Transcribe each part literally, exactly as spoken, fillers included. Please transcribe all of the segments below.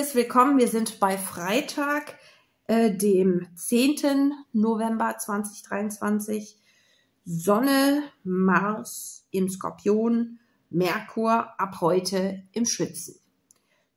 Herzliches Willkommen. Wir sind bei Freitag, äh, dem zehnten November zweitausenddreiundzwanzig. Sonne, Mars im Skorpion, Merkur ab heute im Schützen.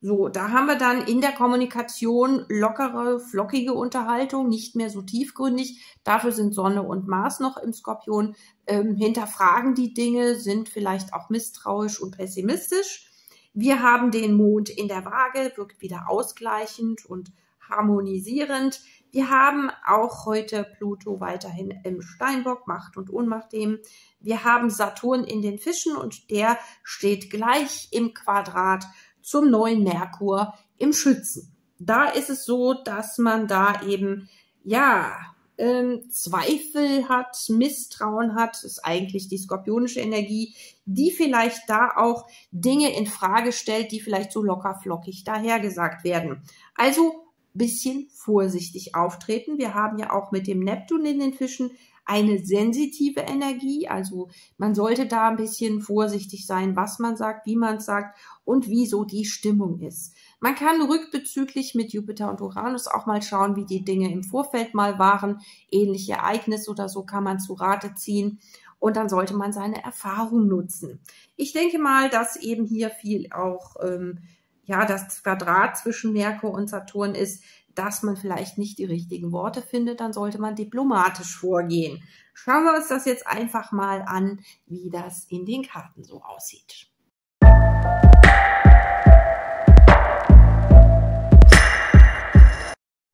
So, da haben wir dann in der Kommunikation lockere, flockige Unterhaltung, nicht mehr so tiefgründig. Dafür sind Sonne und Mars noch im Skorpion, ähm, hinterfragen die Dinge, sind vielleicht auch misstrauisch und pessimistisch. Wir haben den Mond in der Waage, wirkt wieder ausgleichend und harmonisierend. Wir haben auch heute Pluto weiterhin im Steinbock, Macht und Ohnmacht dem. Wir haben Saturn in den Fischen und der steht gleich im Quadrat zum neuen Merkur im Schützen. Da ist es so, dass man da eben, ja, ähm, Zweifel hat, Misstrauen hat, ist eigentlich die skorpionische Energie, die vielleicht da auch Dinge in Frage stellt, die vielleicht so locker flockig dahergesagt werden. Also bisschen vorsichtig auftreten. Wir haben ja auch mit dem Neptun in den Fischen eine sensitive Energie, also man sollte da ein bisschen vorsichtig sein, was man sagt, wie man es sagt und wie so die Stimmung ist. Man kann rückbezüglich mit Jupiter und Uranus auch mal schauen, wie die Dinge im Vorfeld mal waren, ähnliche Ereignisse oder so kann man zu Rate ziehen und dann sollte man seine Erfahrung nutzen. Ich denke mal, dass eben hier viel auch ähm, ja, das Quadrat zwischen Merkur und Saturn ist, dass man vielleicht nicht die richtigen Worte findet, dann sollte man diplomatisch vorgehen. Schauen wir uns das jetzt einfach mal an, wie das in den Karten so aussieht.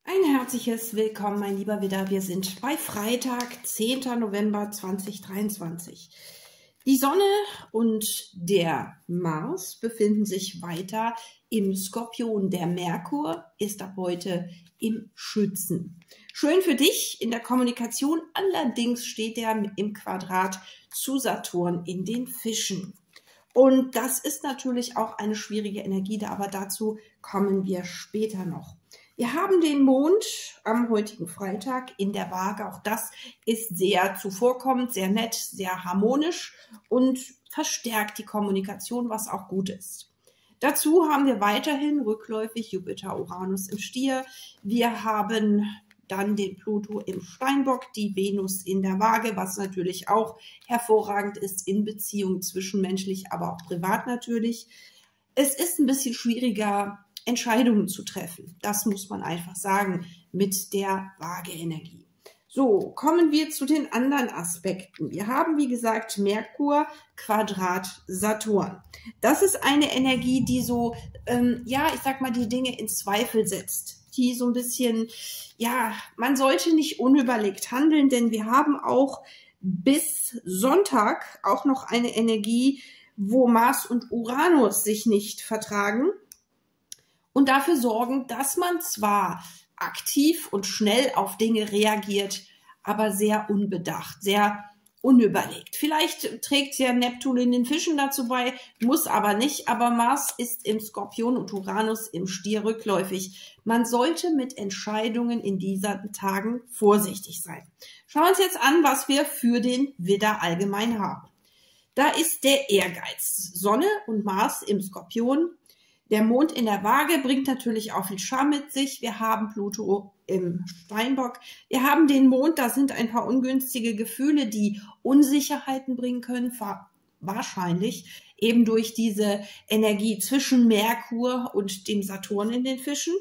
Ein herzliches Willkommen, mein Lieber, wieder. Wir sind bei Freitag, zehnten November zweitausenddreiundzwanzig. Die Sonne und der Mars befinden sich weiter im Skorpion. Der Merkur ist ab heute im Schützen. Schön für dich in der Kommunikation, allerdings steht er im Quadrat zu Saturn in den Fischen. Und das ist natürlich auch eine schwierige Energie, aber dazu kommen wir später noch. Wir haben den Mond am heutigen Freitag in der Waage. Auch das ist sehr zuvorkommend, sehr nett, sehr harmonisch und verstärkt die Kommunikation, was auch gut ist. Dazu haben wir weiterhin rückläufig Jupiter, Uranus im Stier. Wir haben dann den Pluto im Steinbock, die Venus in der Waage, was natürlich auch hervorragend ist in Beziehungen zwischenmenschlich, aber auch privat natürlich. Es ist ein bisschen schwieriger, Entscheidungen zu treffen. Das muss man einfach sagen mit der Waage-Energie. So, kommen wir zu den anderen Aspekten. Wir haben, wie gesagt, Merkur, Quadrat, Saturn. Das ist eine Energie, die so, ähm, ja, ich sag mal, die Dinge in Zweifel setzt. Die so ein bisschen, ja, man sollte nicht unüberlegt handeln, denn wir haben auch bis Sonntag auch noch eine Energie, wo Mars und Uranus sich nicht vertragen. Und dafür sorgen, dass man zwar aktiv und schnell auf Dinge reagiert, aber sehr unbedacht, sehr unüberlegt. Vielleicht trägt ja Neptun in den Fischen dazu bei, muss aber nicht. Aber Mars ist im Skorpion und Uranus im Stier rückläufig. Man sollte mit Entscheidungen in diesen Tagen vorsichtig sein. Schauen wir uns jetzt an, was wir für den Widder allgemein haben. Da ist der Ehrgeiz. Sonne und Mars im Skorpion. Der Mond in der Waage bringt natürlich auch viel Charme mit sich. Wir haben Pluto im Steinbock. Wir haben den Mond, da sind ein paar ungünstige Gefühle, die Unsicherheiten bringen können, wahrscheinlich eben durch diese Energie zwischen Merkur und dem Saturn in den Fischen.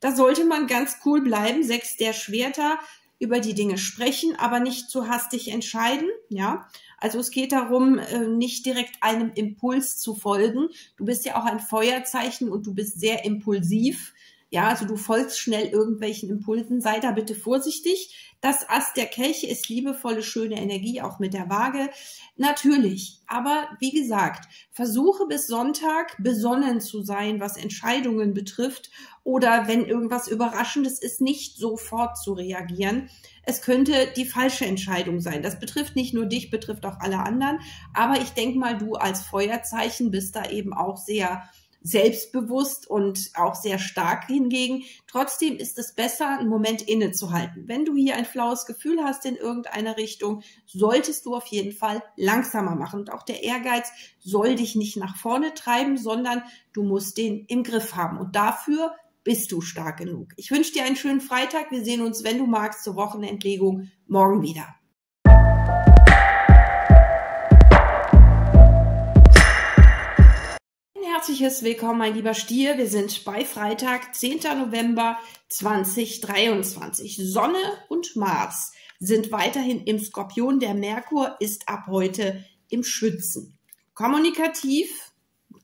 Da sollte man ganz cool bleiben, sechs der Schwerter, über die Dinge sprechen, aber nicht zu hastig entscheiden, ja. Also es geht darum, nicht direkt einem Impuls zu folgen. Du bist ja auch ein Feuerzeichen und du bist sehr impulsiv, ja. Also du folgst schnell irgendwelchen Impulsen. Sei da bitte vorsichtig. Das Ast der Kelche ist liebevolle, schöne Energie, auch mit der Waage. Natürlich, aber wie gesagt, versuche bis Sonntag besonnen zu sein, was Entscheidungen betrifft oder wenn irgendwas Überraschendes ist, nicht sofort zu reagieren. Es könnte die falsche Entscheidung sein. Das betrifft nicht nur dich, betrifft auch alle anderen. Aber ich denke mal, du als Feuerzeichen bist da eben auch sehr selbstbewusst und auch sehr stark hingegen. Trotzdem ist es besser, einen Moment innezuhalten. Wenn du hier ein flaues Gefühl hast in irgendeiner Richtung, solltest du auf jeden Fall langsamer machen. Und auch der Ehrgeiz soll dich nicht nach vorne treiben, sondern du musst den im Griff haben. Und dafür bist du stark genug. Ich wünsche dir einen schönen Freitag. Wir sehen uns, wenn du magst, zur Wochenendlegung morgen wieder. Herzliches Willkommen, mein lieber Stier. Wir sind bei Freitag, zehnten November zweitausenddreiundzwanzig. Sonne und Mars sind weiterhin im Skorpion. Der Merkur ist ab heute im Schützen. Kommunikativ,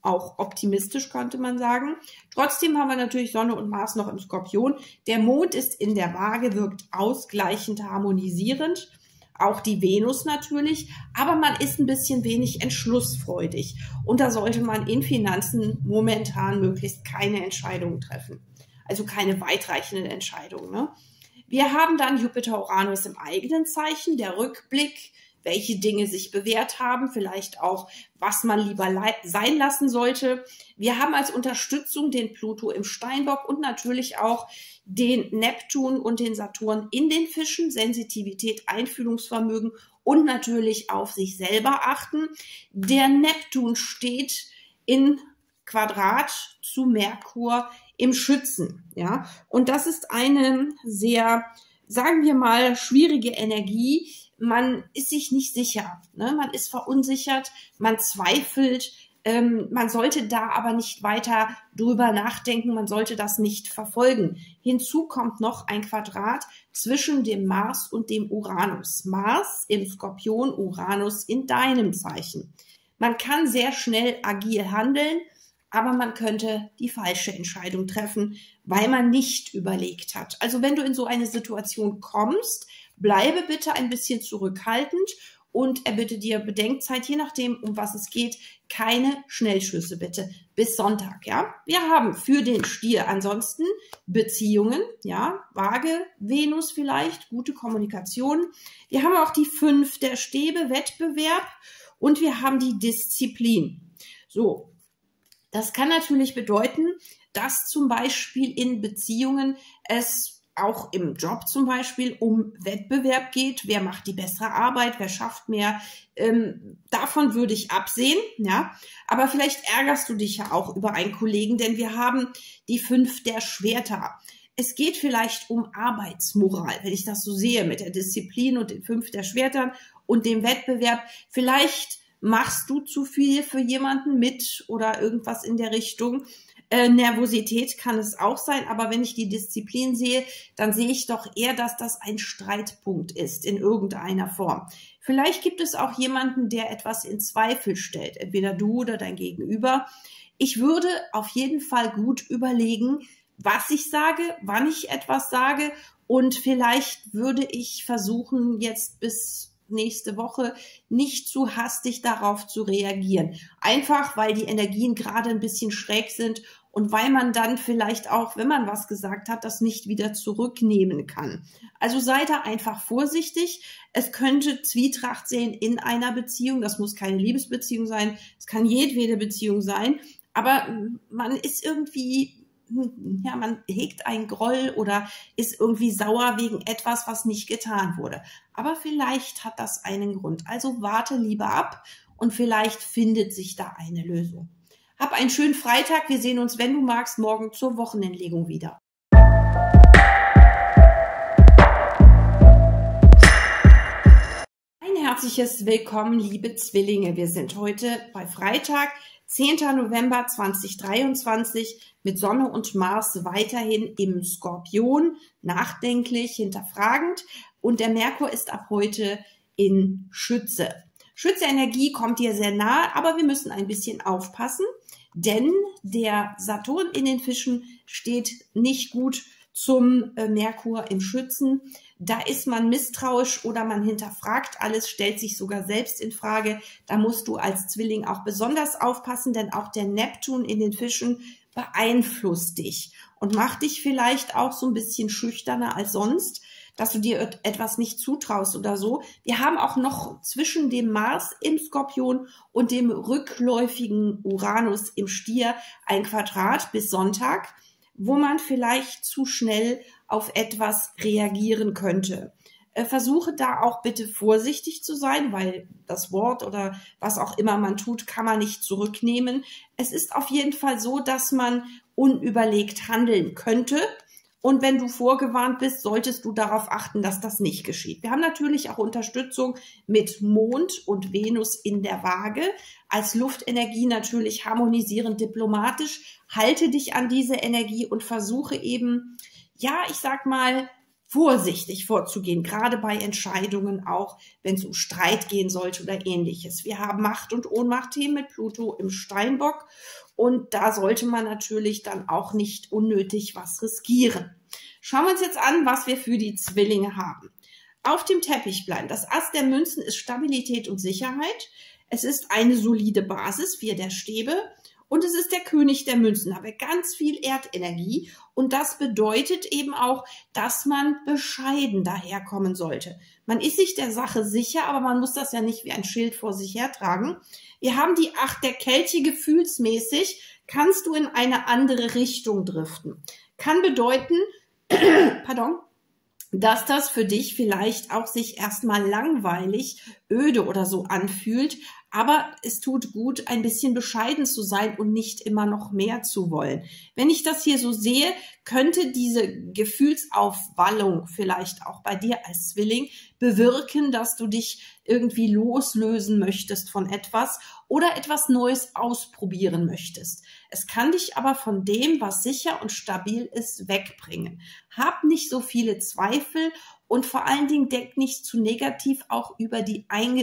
auch optimistisch könnte man sagen. Trotzdem haben wir natürlich Sonne und Mars noch im Skorpion. Der Mond ist in der Waage, wirkt ausgleichend, harmonisierend. Auch die Venus natürlich, aber man ist ein bisschen wenig entschlussfreudig. Und da sollte man in Finanzen momentan möglichst keine Entscheidungen treffen. Also keine weitreichenden Entscheidungen, ne? Wir haben dann Jupiter-Uranus im eigenen Zeichen, der Rückblick, welche Dinge sich bewährt haben, vielleicht auch, was man lieber sein lassen sollte. Wir haben als Unterstützung den Pluto im Steinbock und natürlich auch den Neptun und den Saturn in den Fischen, Sensitivität, Einfühlungsvermögen und natürlich auf sich selber achten. Der Neptun steht in Quadrat zu Merkur im Schützen, ja, und das ist eine sehr, sagen wir mal, schwierige Energie. Man ist sich nicht sicher, ne? Man ist verunsichert, man zweifelt, ähm, man sollte da aber nicht weiter drüber nachdenken, man sollte das nicht verfolgen. Hinzu kommt noch ein Quadrat zwischen dem Mars und dem Uranus. Mars im Skorpion, Uranus in deinem Zeichen. Man kann sehr schnell agil handeln, aber man könnte die falsche Entscheidung treffen, weil man nicht überlegt hat. Also wenn du in so eine Situation kommst, bleibe bitte ein bisschen zurückhaltend und erbitte dir Bedenkzeit, je nachdem, um was es geht. Keine Schnellschüsse bitte bis Sonntag, ja. Wir haben für den Stier ansonsten Beziehungen, ja, Waage, Venus vielleicht, gute Kommunikation. Wir haben auch die fünf der Stäbe, Wettbewerb, und wir haben die Disziplin. So, das kann natürlich bedeuten, dass zum Beispiel in Beziehungen es auch im Job zum Beispiel um Wettbewerb geht. Wer macht die bessere Arbeit? Wer schafft mehr? Ähm, davon würde ich absehen, ja. Aber vielleicht ärgerst du dich ja auch über einen Kollegen, denn wir haben die fünf der Schwerter. Es geht vielleicht um Arbeitsmoral, wenn ich das so sehe, mit der Disziplin und den fünf der Schwertern und dem Wettbewerb. Vielleicht machst du zu viel für jemanden mit oder irgendwas in der Richtung. Äh, Nervosität kann es auch sein, aber wenn ich die Disziplin sehe, dann sehe ich doch eher, dass das ein Streitpunkt ist in irgendeiner Form. Vielleicht gibt es auch jemanden, der etwas in Zweifel stellt, entweder du oder dein Gegenüber. Ich würde auf jeden Fall gut überlegen, was ich sage, wann ich etwas sage, und vielleicht würde ich versuchen, jetzt bis nächste Woche nicht zu hastig darauf zu reagieren. Einfach, weil die Energien gerade ein bisschen schräg sind und weil man dann vielleicht auch, wenn man was gesagt hat, das nicht wieder zurücknehmen kann. Also sei da einfach vorsichtig. Es könnte Zwietracht sehen in einer Beziehung. Das muss keine Liebesbeziehung sein. Es kann jedwede Beziehung sein. Aber man ist irgendwie, ja, man hegt einen Groll oder ist irgendwie sauer wegen etwas, was nicht getan wurde. Aber vielleicht hat das einen Grund. Also warte lieber ab und vielleicht findet sich da eine Lösung. Hab einen schönen Freitag. Wir sehen uns, wenn du magst, morgen zur Wochenendlegung wieder. Ein herzliches Willkommen, liebe Zwillinge. Wir sind heute bei Freitag, zehnten November zweitausenddreiundzwanzig, mit Sonne und Mars weiterhin im Skorpion, nachdenklich, hinterfragend, und der Merkur ist ab heute in Schütze. Schütze Energie kommt dir sehr nahe, aber wir müssen ein bisschen aufpassen, denn der Saturn in den Fischen steht nicht gut zum Merkur im Schützen. Da ist man misstrauisch oder man hinterfragt alles, stellt sich sogar selbst in Frage. Da musst du als Zwilling auch besonders aufpassen, denn auch der Neptun in den Fischen beeinflusst dich und macht dich vielleicht auch so ein bisschen schüchterner als sonst, dass du dir etwas nicht zutraust oder so. Wir haben auch noch zwischen dem Mars im Skorpion und dem rückläufigen Uranus im Stier ein Quadrat bis Sonntag, wo man vielleicht zu schnell auf etwas reagieren könnte. Äh, versuche da auch bitte vorsichtig zu sein, weil das Wort oder was auch immer man tut, kann man nicht zurücknehmen. Es ist auf jeden Fall so, dass man unüberlegt handeln könnte. Und wenn du vorgewarnt bist, solltest du darauf achten, dass das nicht geschieht. Wir haben natürlich auch Unterstützung mit Mond und Venus in der Waage. Als Luftenergie natürlich harmonisierend diplomatisch. Halte dich an diese Energie und versuche eben, ja, ich sag mal, vorsichtig vorzugehen, gerade bei Entscheidungen auch, wenn es um Streit gehen sollte oder ähnliches. Wir haben Macht- und Ohnmachtthemen mit Pluto im Steinbock und da sollte man natürlich dann auch nicht unnötig was riskieren. Schauen wir uns jetzt an, was wir für die Zwillinge haben. Auf dem Teppich bleiben. Das Ass der Münzen ist Stabilität und Sicherheit. Es ist eine solide Basis, vier der Stäbe. Und es ist der König der Münzen, da haben wir ganz viel Erdenergie und das bedeutet eben auch, dass man bescheiden daherkommen sollte. Man ist sich der Sache sicher, aber man muss das ja nicht wie ein Schild vor sich hertragen. Wir haben die Acht der Kelche, gefühlsmäßig kannst du in eine andere Richtung driften. Kann bedeuten, pardon, dass das für dich vielleicht auch sich erstmal langweilig, öde oder so anfühlt, aber es tut gut, ein bisschen bescheiden zu sein und nicht immer noch mehr zu wollen. Wenn ich das hier so sehe, könnte diese Gefühlsaufwallung vielleicht auch bei dir als Zwilling bewirken, dass du dich irgendwie loslösen möchtest von etwas oder etwas Neues ausprobieren möchtest. Es kann dich aber von dem, was sicher und stabil ist, wegbringen. Hab nicht so viele Zweifel. Und vor allen Dingen denk nicht zu negativ auch über die, ein,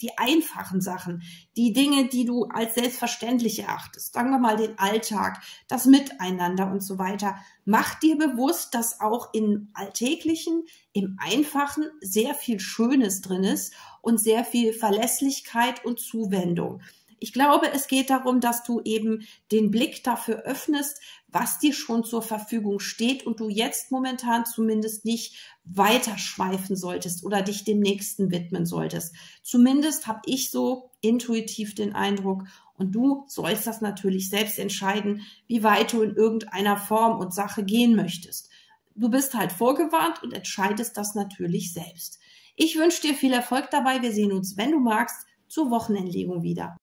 die einfachen Sachen, die Dinge, die du als selbstverständlich erachtest. Sagen wir mal den Alltag, das Miteinander und so weiter. Mach dir bewusst, dass auch im Alltäglichen, im Einfachen sehr viel Schönes drin ist und sehr viel Verlässlichkeit und Zuwendung. Ich glaube, es geht darum, dass du eben den Blick dafür öffnest, was dir schon zur Verfügung steht und du jetzt momentan zumindest nicht weiterschweifen solltest oder dich dem Nächsten widmen solltest. Zumindest habe ich so intuitiv den Eindruck und du sollst das natürlich selbst entscheiden, wie weit du in irgendeiner Form und Sache gehen möchtest. Du bist halt vorgewarnt und entscheidest das natürlich selbst. Ich wünsche dir viel Erfolg dabei. Wir sehen uns, wenn du magst, zur Wochenendlegung wieder.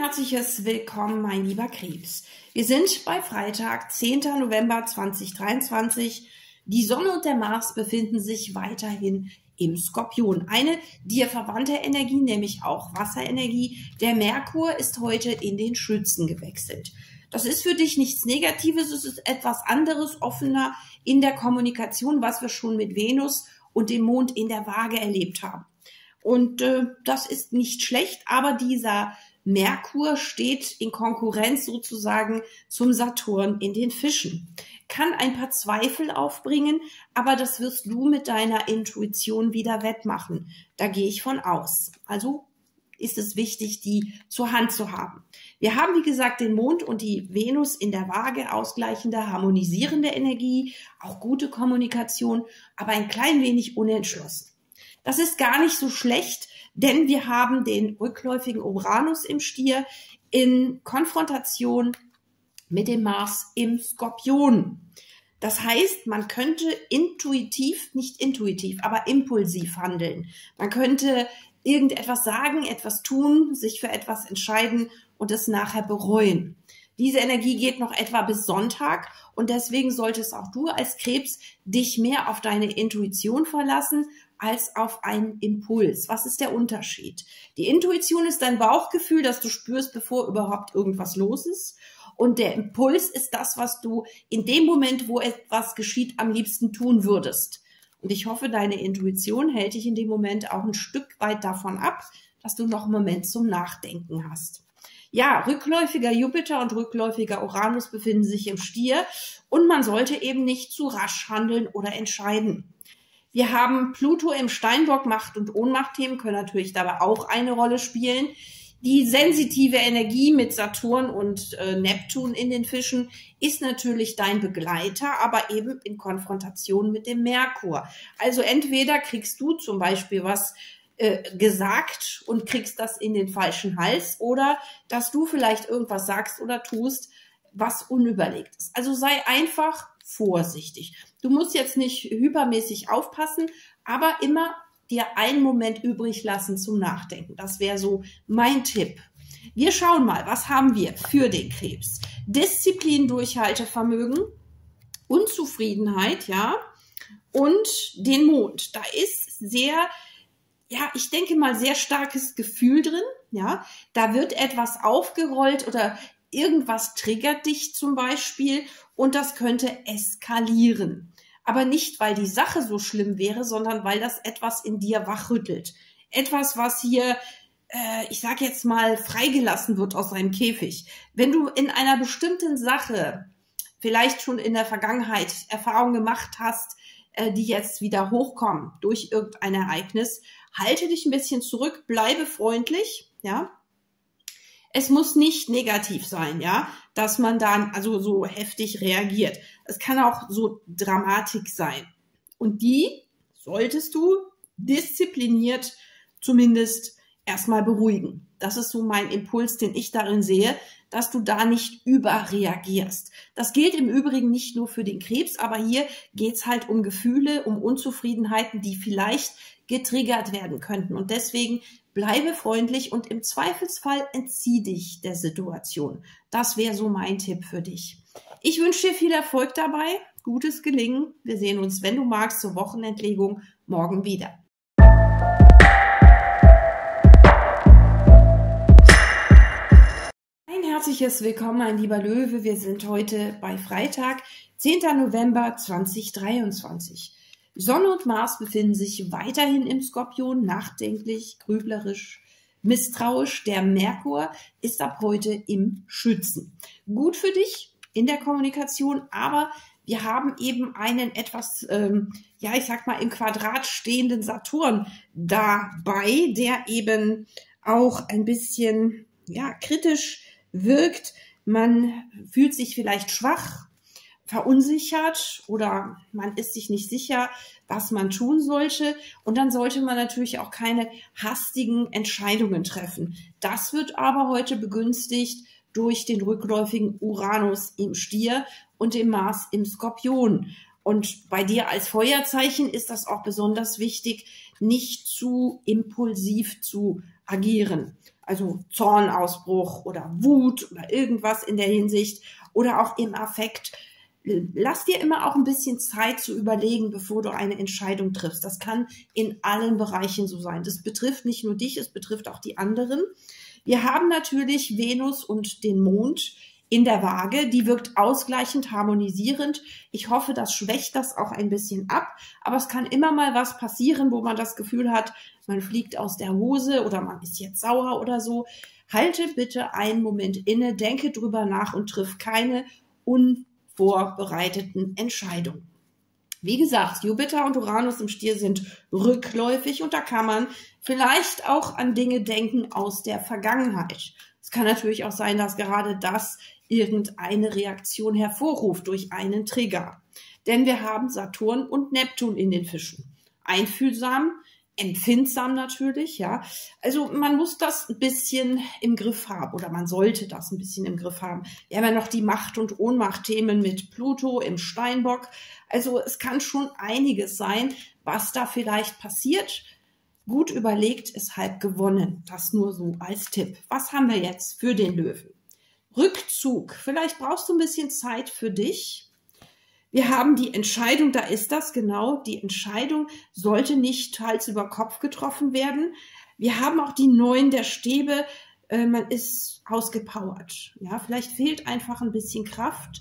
Herzliches Willkommen, mein lieber Krebs. Wir sind bei Freitag, zehnten November zweitausenddreiundzwanzig. Die Sonne und der Mars befinden sich weiterhin im Skorpion. Eine dir verwandte Energie, nämlich auch Wasserenergie. Der Merkur ist heute in den Schützen gewechselt. Das ist für dich nichts Negatives, es ist etwas anderes, offener in der Kommunikation, was wir schon mit Venus und dem Mond in der Waage erlebt haben. Und äh, das ist nicht schlecht, aber dieser Merkur steht in Konkurrenz sozusagen zum Saturn in den Fischen. Kann ein paar Zweifel aufbringen, aber das wirst du mit deiner Intuition wieder wettmachen. Da gehe ich von aus. Also ist es wichtig, die zur Hand zu haben. Wir haben, wie gesagt, den Mond und die Venus in der Waage, ausgleichende, harmonisierende Energie, auch gute Kommunikation, aber ein klein wenig unentschlossen. Das ist gar nicht so schlecht, denn wir haben den rückläufigen Uranus im Stier in Konfrontation mit dem Mars im Skorpion. Das heißt, man könnte intuitiv, nicht intuitiv, aber impulsiv handeln. Man könnte irgendetwas sagen, etwas tun, sich für etwas entscheiden und es nachher bereuen. Diese Energie geht noch etwa bis Sonntag und deswegen solltest auch du als Krebs dich mehr auf deine Intuition verlassen als auf einen Impuls. Was ist der Unterschied? Die Intuition ist dein Bauchgefühl, das du spürst, bevor überhaupt irgendwas los ist. Und der Impuls ist das, was du in dem Moment, wo etwas geschieht, am liebsten tun würdest. Und ich hoffe, deine Intuition hält dich in dem Moment auch ein Stück weit davon ab, dass du noch einen Moment zum Nachdenken hast. Ja, rückläufiger Jupiter und rückläufiger Uranus befinden sich im Stier und man sollte eben nicht zu rasch handeln oder entscheiden. Wir haben Pluto im Steinbock, Macht- und Ohnmachtthemen können natürlich dabei auch eine Rolle spielen. Die sensitive Energie mit Saturn und äh, Neptun in den Fischen ist natürlich dein Begleiter, aber eben in Konfrontation mit dem Merkur. Also entweder kriegst du zum Beispiel was äh, gesagt und kriegst das in den falschen Hals oder dass du vielleicht irgendwas sagst oder tust, was unüberlegt ist. Also sei einfach vorsichtig. Du musst jetzt nicht hypermäßig aufpassen, aber immer dir einen Moment übrig lassen zum Nachdenken. Das wäre so mein Tipp. Wir schauen mal, was haben wir für den Krebs? Disziplin, Durchhaltevermögen, Unzufriedenheit, ja, und den Mond. Da ist sehr, ja, ich denke mal, sehr starkes Gefühl drin, ja. Da wird etwas aufgerollt oder irgendwas triggert dich zum Beispiel und das könnte eskalieren. Aber nicht, weil die Sache so schlimm wäre, sondern weil das etwas in dir wachrüttelt. Etwas, was hier, äh, ich sag jetzt mal, freigelassen wird aus seinem Käfig. Wenn du in einer bestimmten Sache vielleicht schon in der Vergangenheit Erfahrungen gemacht hast, äh, die jetzt wieder hochkommen durch irgendein Ereignis, halte dich ein bisschen zurück, bleibe freundlich, ja. Es muss nicht negativ sein, ja, dass man dann also so heftig reagiert. Es kann auch so Dramatik sein. Und die solltest du diszipliniert zumindest erstmal beruhigen. Das ist so mein Impuls, den ich darin sehe, dass du da nicht überreagierst. Das gilt im Übrigen nicht nur für den Krebs, aber hier geht es halt um Gefühle, um Unzufriedenheiten, die vielleicht getriggert werden könnten. Und deswegen bleibe freundlich und im Zweifelsfall entzieh dich der Situation. Das wäre so mein Tipp für dich. Ich wünsche dir viel Erfolg dabei, gutes Gelingen. Wir sehen uns, wenn du magst, zur Wochenendlegung morgen wieder. Ein herzliches Willkommen, mein lieber Löwe. Wir sind heute bei Freitag, zehnten November zweitausenddreiundzwanzig. Sonne und Mars befinden sich weiterhin im Skorpion, nachdenklich, grüblerisch, misstrauisch. Der Merkur ist ab heute im Schützen. Gut für dich in der Kommunikation, aber wir haben eben einen etwas, ähm, ja, ich sag mal, im Quadrat stehenden Saturn dabei, der eben auch ein bisschen, ja, kritisch wirkt. Man fühlt sich vielleicht schwach, verunsichert oder man ist sich nicht sicher, was man tun sollte. Und dann sollte man natürlich auch keine hastigen Entscheidungen treffen. Das wird aber heute begünstigt durch den rückläufigen Uranus im Stier und den Mars im Skorpion. Und bei dir als Feuerzeichen ist das auch besonders wichtig, nicht zu impulsiv zu agieren. Also Zornausbruch oder Wut oder irgendwas in der Hinsicht oder auch im Affekt. Lass dir immer auch ein bisschen Zeit zu überlegen, bevor du eine Entscheidung triffst. Das kann in allen Bereichen so sein. Das betrifft nicht nur dich, es betrifft auch die anderen. Wir haben natürlich Venus und den Mond in der Waage. Die wirkt ausgleichend, harmonisierend. Ich hoffe, das schwächt das auch ein bisschen ab. Aber es kann immer mal was passieren, wo man das Gefühl hat, man fliegt aus der Hose oder man ist jetzt sauer oder so. Halte bitte einen Moment inne, denke drüber nach und triff keine un vorbereiteten Entscheidung. Wie gesagt, Jupiter und Uranus im Stier sind rückläufig und da kann man vielleicht auch an Dinge denken aus der Vergangenheit. Es kann natürlich auch sein, dass gerade das irgendeine Reaktion hervorruft durch einen Trigger. Denn wir haben Saturn und Neptun in den Fischen. Einfühlsam, empfindsam natürlich, ja. Also man muss das ein bisschen im Griff haben oder man sollte das ein bisschen im Griff haben. Wir haben ja noch die Macht- und Ohnmacht-Themen mit Pluto im Steinbock. Also es kann schon einiges sein, was da vielleicht passiert. Gut überlegt ist halb gewonnen. Das nur so als Tipp. Was haben wir jetzt für den Löwen? Rückzug. Vielleicht brauchst du ein bisschen Zeit für dich. Wir haben die Entscheidung, da ist das genau, die Entscheidung sollte nicht Hals über Kopf getroffen werden. Wir haben auch die Neun der Stäbe, äh, man ist ausgepowert. Ja, vielleicht fehlt einfach ein bisschen Kraft,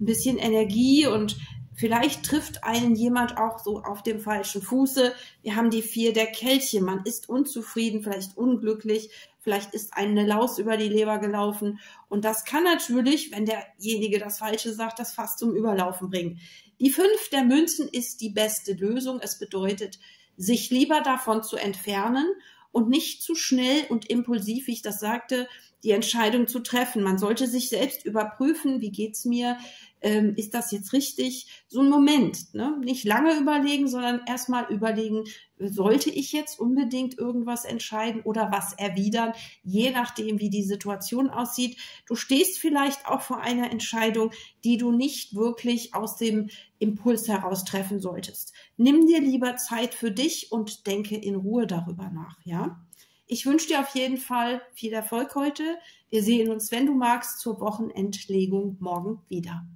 ein bisschen Energie und vielleicht trifft einen jemand auch so auf dem falschen Fuße. Wir haben die Vier der Kelche, man ist unzufrieden, vielleicht unglücklich, vielleicht ist einem eine Laus über die Leber gelaufen. Und das kann natürlich, wenn derjenige das Falsche sagt, das Fass zum Überlaufen bringen. Die Fünf der Münzen ist die beste Lösung. Es bedeutet, sich lieber davon zu entfernen und nicht zu schnell und impulsiv, wie ich das sagte, die Entscheidung zu treffen. Man sollte sich selbst überprüfen, wie geht's mir, ähm, ist das jetzt richtig? So ein Moment, ne? Nicht lange überlegen, sondern erstmal überlegen, sollte ich jetzt unbedingt irgendwas entscheiden oder was erwidern, je nachdem, wie die Situation aussieht. Du stehst vielleicht auch vor einer Entscheidung, die du nicht wirklich aus dem Impuls heraus treffen solltest. Nimm dir lieber Zeit für dich und denke in Ruhe darüber nach, ja? Ich wünsche dir auf jeden Fall viel Erfolg heute. Wir sehen uns, wenn du magst, zur Wochenendlegung morgen wieder.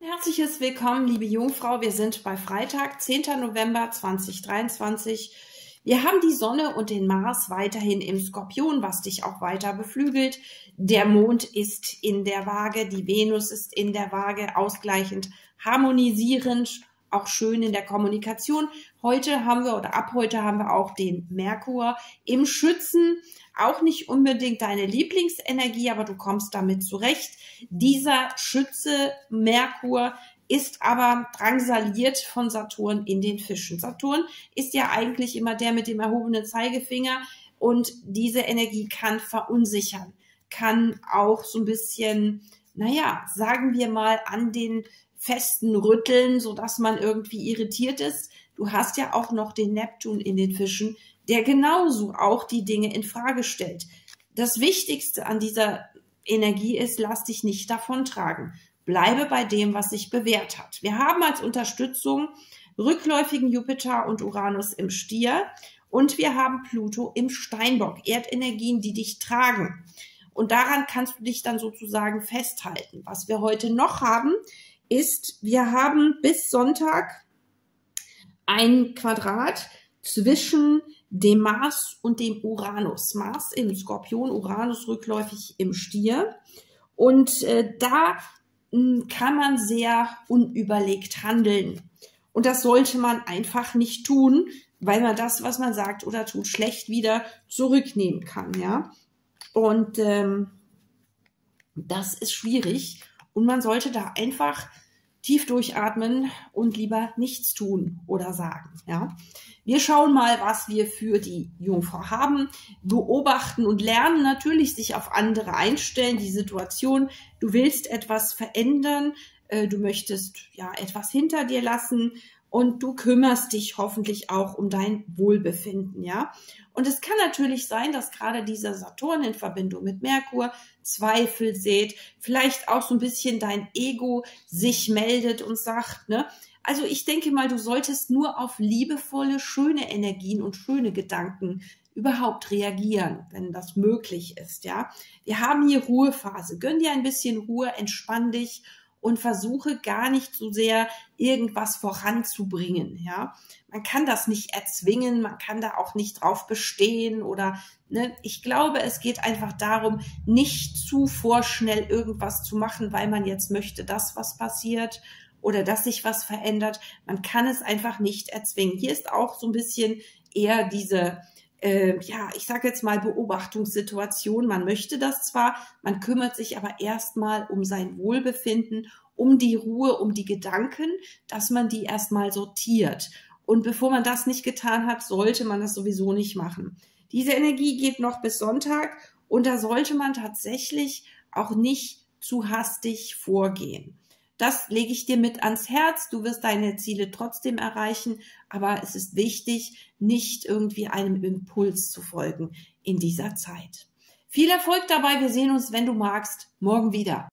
Herzliches Willkommen, liebe Jungfrau. Wir sind bei Freitag, zehnten November zweitausenddreiundzwanzig. Wir haben die Sonne und den Mars weiterhin im Skorpion, was dich auch weiter beflügelt. Der Mond ist in der Waage, die Venus ist in der Waage, ausgleichend, harmonisierend, auch schön in der Kommunikation. Heute haben wir oder ab heute haben wir auch den Merkur im Schützen. Auch nicht unbedingt deine Lieblingsenergie, aber du kommst damit zurecht. Dieser Schütze Merkur ist aber drangsaliert von Saturn in den Fischen. Saturn ist ja eigentlich immer der mit dem erhobenen Zeigefinger und diese Energie kann verunsichern, kann auch so ein bisschen, naja, sagen wir mal an den festen Rütteln, sodass man irgendwie irritiert ist. Du hast ja auch noch den Neptun in den Fischen, der genauso auch die Dinge in Frage stellt. Das Wichtigste an dieser Energie ist, lass dich nicht davontragen. Bleibe bei dem, was sich bewährt hat. Wir haben als Unterstützung rückläufigen Jupiter und Uranus im Stier und wir haben Pluto im Steinbock, Erdenergien, die dich tragen. Und daran kannst du dich dann sozusagen festhalten. Was wir heute noch haben, ist, wir haben bis Sonntag ein Quadrat zwischen dem Mars und dem Uranus. Mars im Skorpion, Uranus rückläufig im Stier. Und äh, da mh, kann man sehr unüberlegt handeln. Und das sollte man einfach nicht tun, weil man das, was man sagt oder tut, schlecht wieder zurücknehmen kann. Ja? Und ähm, das ist schwierig. Und man sollte da einfach tief durchatmen und lieber nichts tun oder sagen. Ja? Wir schauen mal, was wir für die Jungfrau haben. Beobachten und lernen, natürlich sich auf andere einstellen, die Situation. Du willst etwas verändern, äh, du möchtest ja etwas hinter dir lassen und du kümmerst dich hoffentlich auch um dein Wohlbefinden. Ja? Und es kann natürlich sein, dass gerade dieser Saturn in Verbindung mit Merkur Zweifel sät, vielleicht auch so ein bisschen dein Ego sich meldet und sagt, ne? Also ich denke mal, du solltest nur auf liebevolle, schöne Energien und schöne Gedanken überhaupt reagieren, wenn das möglich ist, ja. Wir haben hier Ruhephase. Gönn dir ein bisschen Ruhe, entspann dich und versuche gar nicht so sehr irgendwas voranzubringen, ja. Man kann das nicht erzwingen, man kann da auch nicht drauf bestehen oder, ne, ich glaube, es geht einfach darum, nicht zu vorschnell irgendwas zu machen, weil man jetzt möchte, dass was passiert oder dass sich was verändert. Man kann es einfach nicht erzwingen. Hier ist auch so ein bisschen eher diese, äh, ja, ich sage jetzt mal Beobachtungssituation. Man möchte das zwar, man kümmert sich aber erstmal um sein Wohlbefinden, um die Ruhe, um die Gedanken, dass man die erstmal sortiert. Und bevor man das nicht getan hat, sollte man das sowieso nicht machen. Diese Energie geht noch bis Sonntag und da sollte man tatsächlich auch nicht zu hastig vorgehen. Das lege ich dir mit ans Herz. Du wirst deine Ziele trotzdem erreichen, aber es ist wichtig, nicht irgendwie einem Impuls zu folgen in dieser Zeit. Viel Erfolg dabei. Wir sehen uns, wenn du magst, morgen wieder.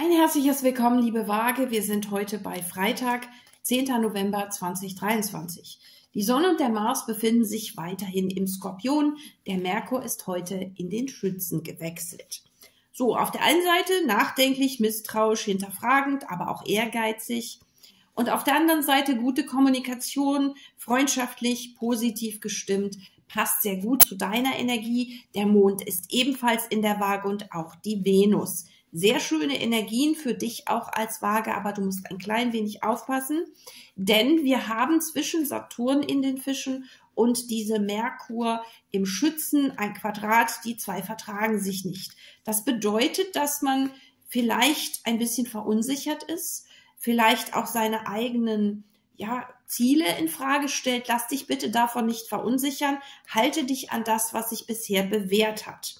Ein herzliches Willkommen, liebe Waage. Wir sind heute bei Freitag, zehnten November zweitausenddreiundzwanzig. Die Sonne und der Mars befinden sich weiterhin im Skorpion. Der Merkur ist heute in den Schützen gewechselt. So, auf der einen Seite nachdenklich, misstrauisch, hinterfragend, aber auch ehrgeizig. Und auf der anderen Seite gute Kommunikation, freundschaftlich, positiv gestimmt, passt sehr gut zu deiner Energie. Der Mond ist ebenfalls in der Waage und auch die Venus. Sehr schöne Energien für dich auch als Waage, aber du musst ein klein wenig aufpassen, denn wir haben zwischen Saturn in den Fischen und diese Merkur im Schützen ein Quadrat, die zwei vertragen sich nicht. Das bedeutet, dass man vielleicht ein bisschen verunsichert ist, vielleicht auch seine eigenen ja, Ziele in Frage stellt. Lass dich bitte davon nicht verunsichern. Halte dich an das, was sich bisher bewährt hat.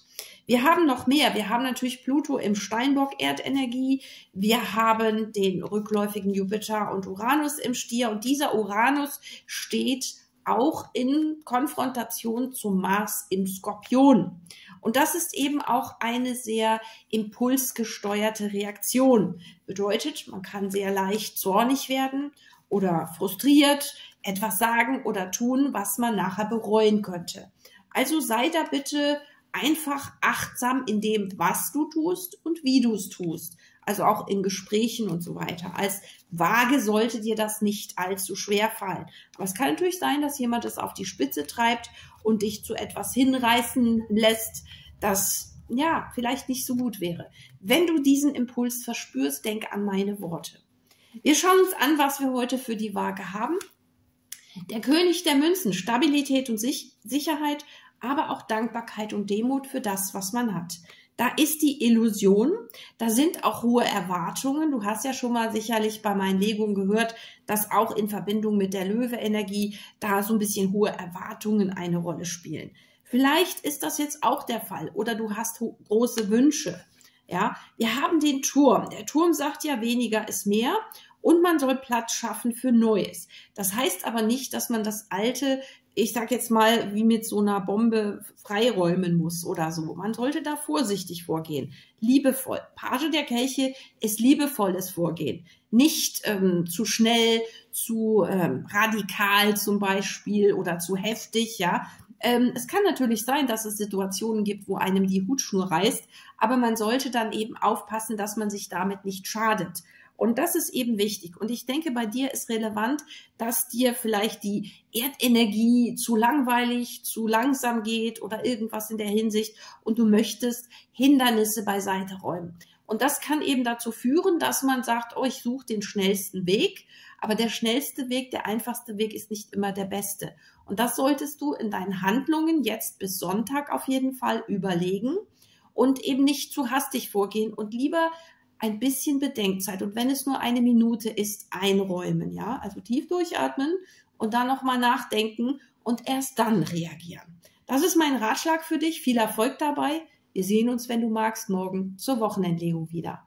Wir haben noch mehr. Wir haben natürlich Pluto im Steinbock Erdenergie. Wir haben den rückläufigen Jupiter und Uranus im Stier. Und dieser Uranus steht auch in Konfrontation zum Mars im Skorpion. Und das ist eben auch eine sehr impulsgesteuerte Reaktion. Bedeutet, man kann sehr leicht zornig werden oder frustriert etwas sagen oder tun, was man nachher bereuen könnte. Also sei da bitte einfach achtsam in dem, was du tust und wie du es tust. Also auch in Gesprächen und so weiter. Als Waage sollte dir das nicht allzu schwer fallen. Aber es kann natürlich sein, dass jemand es auf die Spitze treibt und dich zu etwas hinreißen lässt, das ja vielleicht nicht so gut wäre. Wenn du diesen Impuls verspürst, denk an meine Worte. Wir schauen uns an, was wir heute für die Waage haben. Der König der Münzen, Stabilität und Sicherheit, aber auch Dankbarkeit und Demut für das, was man hat. Da ist die Illusion, da sind auch hohe Erwartungen. Du hast ja schon mal sicherlich bei meinen Legungen gehört, dass auch in Verbindung mit der Löwe-Energie da so ein bisschen hohe Erwartungen eine Rolle spielen. Vielleicht ist das jetzt auch der Fall oder du hast große Wünsche. Ja, wir haben den Turm. Der Turm sagt ja, weniger ist mehr. Und man soll Platz schaffen für Neues. Das heißt aber nicht, dass man das Alte, ich sag jetzt mal, wie mit so einer Bombe freiräumen muss oder so. Man sollte da vorsichtig vorgehen. Liebevoll. Page der Kelche ist liebevolles Vorgehen. Nicht ähm, zu schnell, zu ähm, radikal zum Beispiel oder zu heftig, ja. Ähm, es kann natürlich sein, dass es Situationen gibt, wo einem die Hutschnur reißt, aber man sollte dann eben aufpassen, dass man sich damit nicht schadet. Und das ist eben wichtig. Und ich denke, bei dir ist relevant, dass dir vielleicht die Erdenergie zu langweilig, zu langsam geht oder irgendwas in der Hinsicht und du möchtest Hindernisse beiseite räumen. Und das kann eben dazu führen, dass man sagt, oh, ich suche den schnellsten Weg. Aber der schnellste Weg, der einfachste Weg ist nicht immer der beste. Und das solltest du in deinen Handlungen jetzt bis Sonntag auf jeden Fall überlegen und eben nicht zu hastig vorgehen und lieber ein bisschen Bedenkzeit und wenn es nur eine Minute ist, einräumen, ja, also tief durchatmen und dann nochmal nachdenken und erst dann reagieren. Das ist mein Ratschlag für dich, viel Erfolg dabei. Wir sehen uns, wenn du magst, morgen zur Wochenendlegung wieder.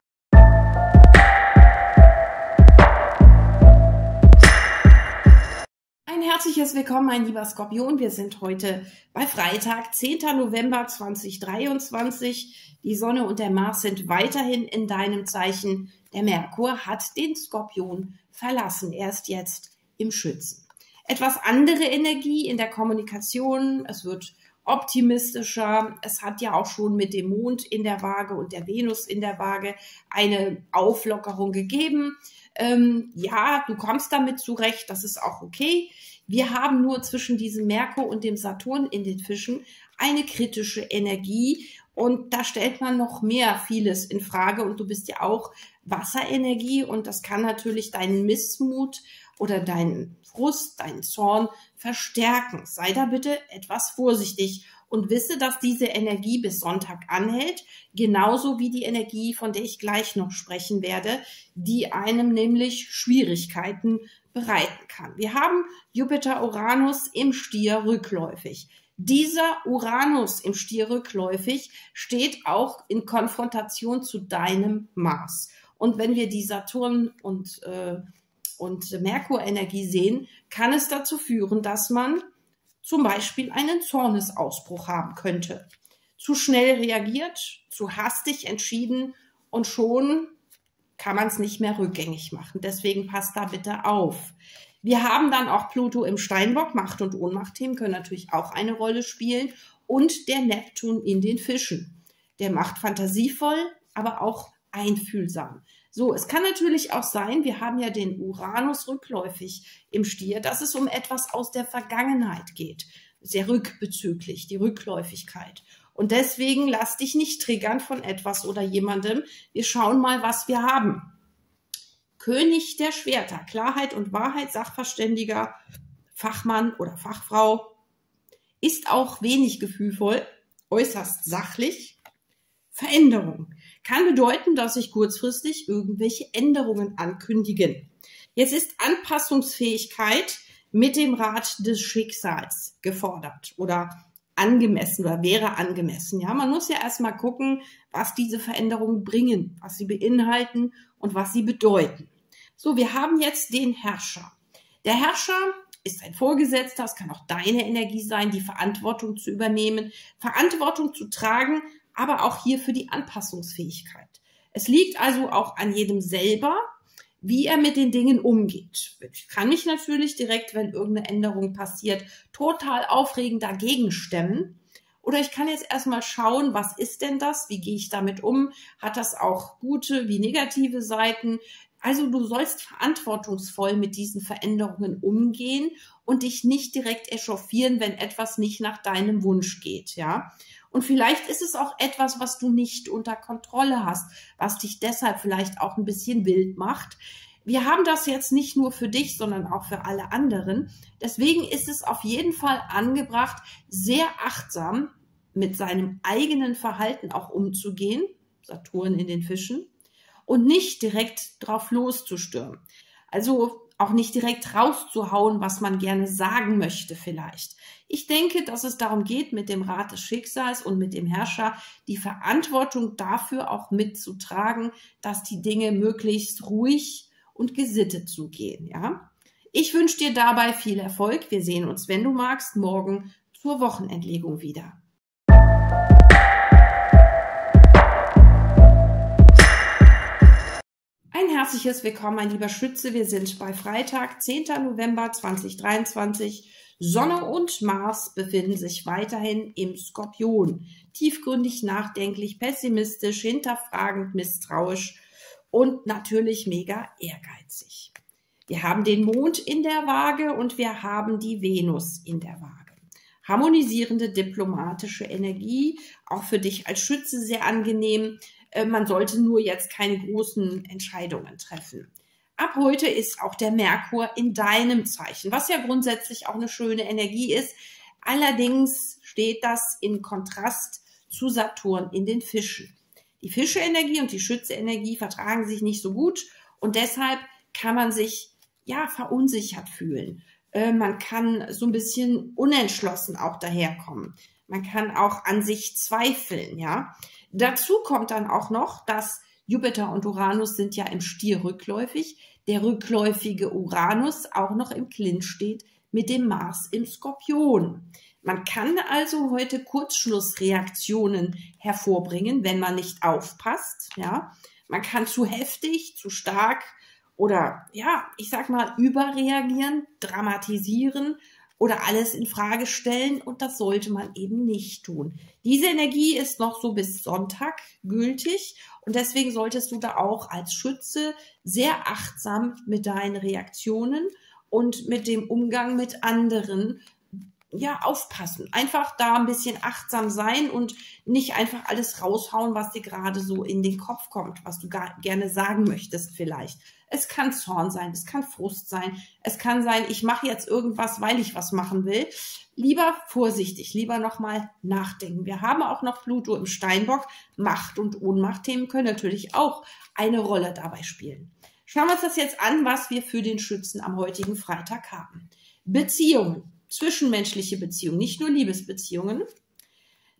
Ein herzliches Willkommen, mein lieber Skorpion. Wir sind heute bei Freitag, zehnten November zweitausenddreiundzwanzig. Die Sonne und der Mars sind weiterhin in deinem Zeichen. Der Merkur hat den Skorpion verlassen. Er ist jetzt im Schützen. Etwas andere Energie in der Kommunikation. Es wird optimistischer. Es hat ja auch schon mit dem Mond in der Waage und der Venus in der Waage eine Auflockerung gegeben. Ähm, ja, du kommst damit zurecht, das ist auch okay. Wir haben nur zwischen diesem Merkur und dem Saturn in den Fischen eine kritische Energie und da stellt man noch mehr vieles in Frage und du bist ja auch Wasserenergie und das kann natürlich deinen Missmut oder deinen Frust, deinen Zorn verstärken. Sei da bitte etwas vorsichtig und wisse, dass diese Energie bis Sonntag anhält, genauso wie die Energie, von der ich gleich noch sprechen werde, die einem nämlich Schwierigkeiten bereiten kann. Wir haben Jupiter-Uranus im Stier rückläufig. Dieser Uranus im Stier rückläufig steht auch in Konfrontation zu deinem Mars. Und wenn wir die Saturn- und äh, und Merkurenergie sehen, kann es dazu führen, dass man zum Beispiel einen Zornesausbruch haben könnte. Zu schnell reagiert, zu hastig entschieden und schon kann man es nicht mehr rückgängig machen. Deswegen passt da bitte auf. Wir haben dann auch Pluto im Steinbock. Macht- und Ohnmachtthemen können natürlich auch eine Rolle spielen. Und der Neptun in den Fischen. Der macht fantasievoll, aber auch einfühlsam. So, es kann natürlich auch sein, wir haben ja den Uranus rückläufig im Stier, dass es um etwas aus der Vergangenheit geht, sehr rückbezüglich, die Rückläufigkeit. Und deswegen lass dich nicht triggern von etwas oder jemandem. Wir schauen mal, was wir haben. König der Schwerter, Klarheit und Wahrheit, Sachverständiger, Fachmann oder Fachfrau, ist auch wenig gefühlvoll, äußerst sachlich. Veränderung. kann bedeuten, dass sich kurzfristig irgendwelche Änderungen ankündigen. Jetzt ist Anpassungsfähigkeit mit dem Rat des Schicksals gefordert oder angemessen oder wäre angemessen. Ja, man muss ja erstmal gucken, was diese Veränderungen bringen, was sie beinhalten und was sie bedeuten. So, wir haben jetzt den Herrscher. Der Herrscher ist ein Vorgesetzter, es kann auch deine Energie sein, die Verantwortung zu übernehmen, Verantwortung zu tragen, aber auch hier für die Anpassungsfähigkeit. Es liegt also auch an jedem selber, wie er mit den Dingen umgeht. Ich kann mich natürlich direkt, wenn irgendeine Änderung passiert, total aufregend dagegen stemmen. Oder ich kann jetzt erstmal schauen, was ist denn das? Wie gehe ich damit um? Hat das auch gute wie negative Seiten? Also du sollst verantwortungsvoll mit diesen Veränderungen umgehen und dich nicht direkt echauffieren, wenn etwas nicht nach deinem Wunsch geht, ja. Und vielleicht ist es auch etwas, was du nicht unter Kontrolle hast, was dich deshalb vielleicht auch ein bisschen wild macht. Wir haben das jetzt nicht nur für dich, sondern auch für alle anderen. Deswegen ist es auf jeden Fall angebracht, sehr achtsam mit seinem eigenen Verhalten auch umzugehen, Saturn in den Fischen, und nicht direkt drauf loszustürmen. Also auch nicht direkt rauszuhauen, was man gerne sagen möchte vielleicht. Ich denke, dass es darum geht, mit dem Rat des Schicksals und mit dem Herrscher die Verantwortung dafür auch mitzutragen, dass die Dinge möglichst ruhig und gesittet zugehen. Ja? Ich wünsche dir dabei viel Erfolg. Wir sehen uns, wenn du magst, morgen zur Wochenendlegung wieder. Ein herzliches Willkommen, mein lieber Schütze. Wir sind bei Freitag, zehnten November zweitausenddreiundzwanzig. Sonne und Mars befinden sich weiterhin im Skorpion. Tiefgründig, nachdenklich, pessimistisch, hinterfragend, misstrauisch und natürlich mega ehrgeizig. Wir haben den Mond in der Waage und wir haben die Venus in der Waage. Harmonisierende, diplomatische Energie, auch für dich als Schütze sehr angenehm. Man sollte nur jetzt keine großen Entscheidungen treffen. Ab heute ist auch der Merkur in deinem Zeichen, was ja grundsätzlich auch eine schöne Energie ist. Allerdings steht das in Kontrast zu Saturn in den Fischen. Die Fische-Energie und die Schütze-Energie vertragen sich nicht so gut und deshalb kann man sich ja verunsichert fühlen. Äh, man kann so ein bisschen unentschlossen auch daherkommen. Man kann auch an sich zweifeln, ja. Dazu kommt dann auch noch, dass Jupiter und Uranus sind ja im Stier rückläufig, der rückläufige Uranus auch noch im Clinch steht mit dem Mars im Skorpion. Man kann also heute Kurzschlussreaktionen hervorbringen, wenn man nicht aufpasst. Ja, man kann zu heftig, zu stark oder ja, ich sag mal überreagieren, dramatisieren oder alles in Frage stellen und das sollte man eben nicht tun. Diese Energie ist noch so bis Sonntag gültig und deswegen solltest du da auch als Schütze sehr achtsam mit deinen Reaktionen und mit dem Umgang mit anderen ja aufpassen. Einfach da ein bisschen achtsam sein und nicht einfach alles raushauen, was dir gerade so in den Kopf kommt, was du gar, gerne sagen möchtest vielleicht. Es kann Zorn sein, es kann Frust sein, es kann sein, ich mache jetzt irgendwas, weil ich was machen will. Lieber vorsichtig, lieber nochmal nachdenken. Wir haben auch noch Pluto im Steinbock. Macht- und Ohnmachtthemen können natürlich auch eine Rolle dabei spielen. Schauen wir uns das jetzt an, was wir für den Schützen am heutigen Freitag haben. Beziehungen. Zwischenmenschliche Beziehungen, nicht nur Liebesbeziehungen.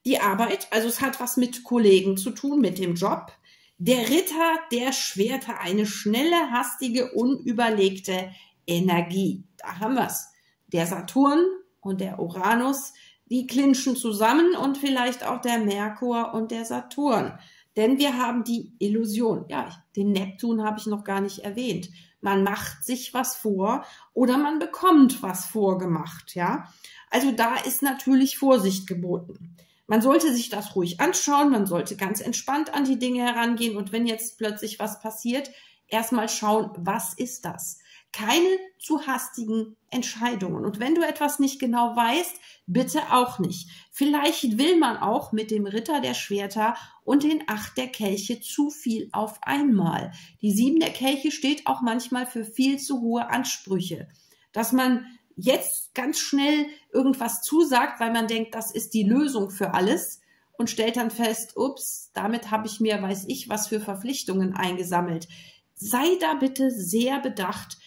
Die Arbeit, also es hat was mit Kollegen zu tun, mit dem Job. Der Ritter der Schwerter, eine schnelle, hastige, unüberlegte Energie. Da haben wir es. Der Saturn und der Uranus, die clinchen zusammen und vielleicht auch der Merkur und der Saturn. Denn wir haben die Illusion. Ja, den Neptun habe ich noch gar nicht erwähnt. Man macht sich was vor oder man bekommt was vorgemacht, ja. Also da ist natürlich Vorsicht geboten. Man sollte sich das ruhig anschauen, man sollte ganz entspannt an die Dinge herangehen und wenn jetzt plötzlich was passiert, erstmal schauen, was ist das? Keine zu hastigen Entscheidungen. Und wenn du etwas nicht genau weißt, bitte auch nicht. Vielleicht will man auch mit dem Ritter der Schwerter und den Acht der Kelche zu viel auf einmal. Die Sieben der Kelche steht auch manchmal für viel zu hohe Ansprüche. Dass man jetzt ganz schnell irgendwas zusagt, weil man denkt, das ist die Lösung für alles. und stellt dann fest, ups, damit habe ich mir, weiß ich, was für Verpflichtungen eingesammelt. Sei da bitte sehr bedacht,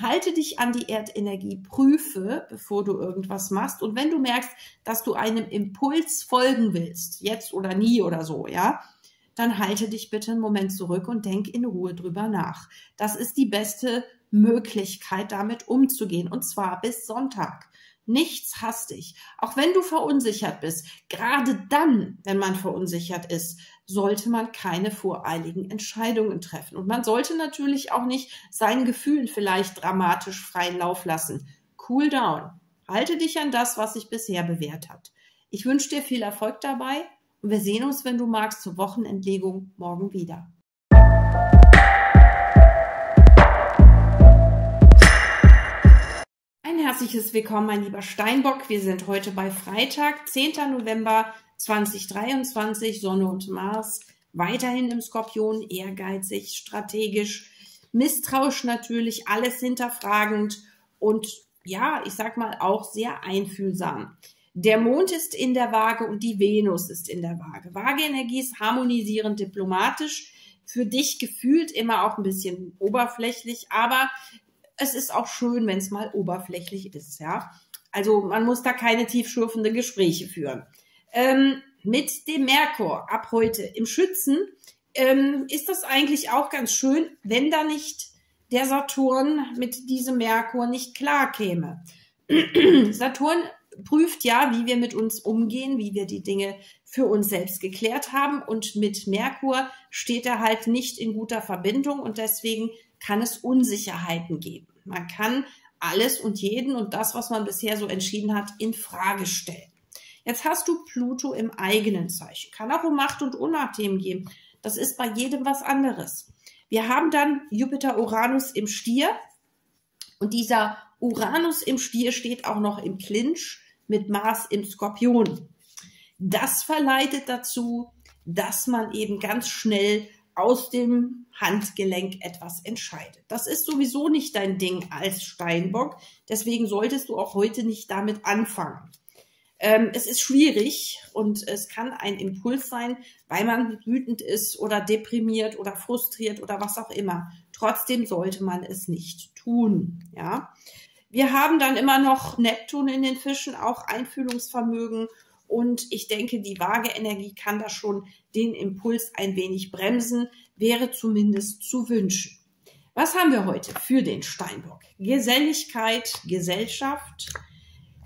halte dich an die Erdenergie, prüfe, bevor du irgendwas machst. Und wenn du merkst, dass du einem Impuls folgen willst, jetzt oder nie oder so, ja, dann halte dich bitte einen Moment zurück und denk in Ruhe drüber nach. Das ist die beste Möglichkeit, damit umzugehen, und zwar bis Sonntag. Nichts hastig. Auch wenn du verunsichert bist, gerade dann, wenn man verunsichert ist, sollte man keine voreiligen Entscheidungen treffen. Und man sollte natürlich auch nicht seinen Gefühlen vielleicht dramatisch freien Lauf lassen. Cool down. Halte dich an das, was sich bisher bewährt hat. Ich wünsche dir viel Erfolg dabei und wir sehen uns, wenn du magst, zur Wochenendlegung morgen wieder. Ein herzliches Willkommen, mein lieber Steinbock. Wir sind heute bei Freitag, zehnten November zweitausenddreiundzwanzig, Sonne und Mars, weiterhin im Skorpion, ehrgeizig, strategisch, misstrauisch natürlich, alles hinterfragend und ja, ich sag mal auch sehr einfühlsam. Der Mond ist in der Waage und die Venus ist in der Waage. Waage-Energie ist harmonisierend, diplomatisch, für dich gefühlt immer auch ein bisschen oberflächlich, aber es ist auch schön, wenn es mal oberflächlich ist, ja. Also man muss da keine tiefschürfenden Gespräche führen. Ähm, mit dem Merkur ab heute im Schützen ähm, ist das eigentlich auch ganz schön, wenn da nicht der Saturn mit diesem Merkur nicht klar käme. Saturn prüft ja, wie wir mit uns umgehen, wie wir die Dinge für uns selbst geklärt haben. Und mit Merkur steht er halt nicht in guter Verbindung und deswegen kann es Unsicherheiten geben. Man kann alles und jeden und das, was man bisher so entschieden hat, in Frage stellen. Jetzt hast du Pluto im eigenen Zeichen. Kann auch um Macht- und Unmachtthemen gehen. Das ist bei jedem was anderes. Wir haben dann Jupiter-Uranus im Stier und dieser Uranus im Stier steht auch noch im Clinch mit Mars im Skorpion. Das verleitet dazu, dass man eben ganz schnell aus dem Handgelenk etwas entscheidet. Das ist sowieso nicht dein Ding als Steinbock, deswegen solltest du auch heute nicht damit anfangen. Ähm, es ist schwierig und es kann ein Impuls sein, weil man wütend ist oder deprimiert oder frustriert oder was auch immer. Trotzdem sollte man es nicht tun. Ja? Wir haben dann immer noch Neptun in den Fischen, auch Einfühlungsvermögen. Und ich denke, die Waage-Energie kann da schon den Impuls ein wenig bremsen, wäre zumindest zu wünschen. Was haben wir heute für den Steinbock? Geselligkeit, Gesellschaft.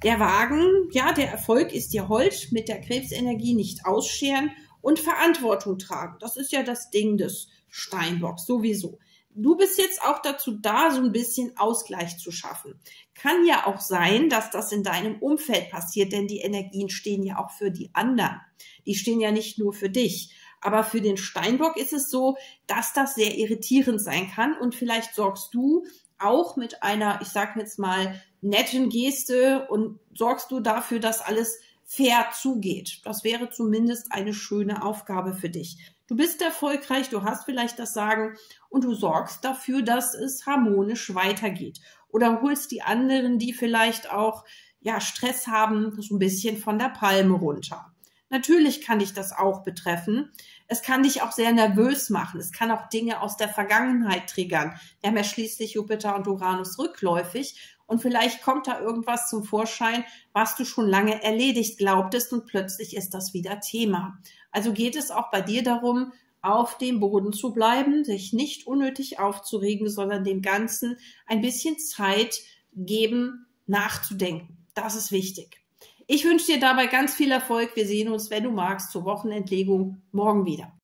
Der Wagen, ja, der Erfolg ist dir hold, mit der Krebsenergie nicht ausscheren und Verantwortung tragen. Das ist ja das Ding des Steinbocks sowieso. Du bist jetzt auch dazu da, so ein bisschen Ausgleich zu schaffen. Kann ja auch sein, dass das in deinem Umfeld passiert, denn die Energien stehen ja auch für die anderen. Die stehen ja nicht nur für dich. Aber für den Steinbock ist es so, dass das sehr irritierend sein kann und vielleicht sorgst du auch mit einer, ich sag jetzt mal, netten Geste und sorgst du dafür, dass alles fair zugeht. Das wäre zumindest eine schöne Aufgabe für dich. Du bist erfolgreich, du hast vielleicht das Sagen und du sorgst dafür, dass es harmonisch weitergeht. Oder holst die anderen, die vielleicht auch ja, Stress haben, so ein bisschen von der Palme runter. Natürlich kann dich das auch betreffen. Es kann dich auch sehr nervös machen. Es kann auch Dinge aus der Vergangenheit triggern. Wir haben ja schließlich Jupiter und Uranus rückläufig. Und vielleicht kommt da irgendwas zum Vorschein, was du schon lange erledigt glaubtest und plötzlich ist das wieder Thema. Also geht es auch bei dir darum, auf dem Boden zu bleiben, sich nicht unnötig aufzuregen, sondern dem Ganzen ein bisschen Zeit geben, nachzudenken. Das ist wichtig. Ich wünsche dir dabei ganz viel Erfolg. Wir sehen uns, wenn du magst, zur Wochenendlegung morgen wieder.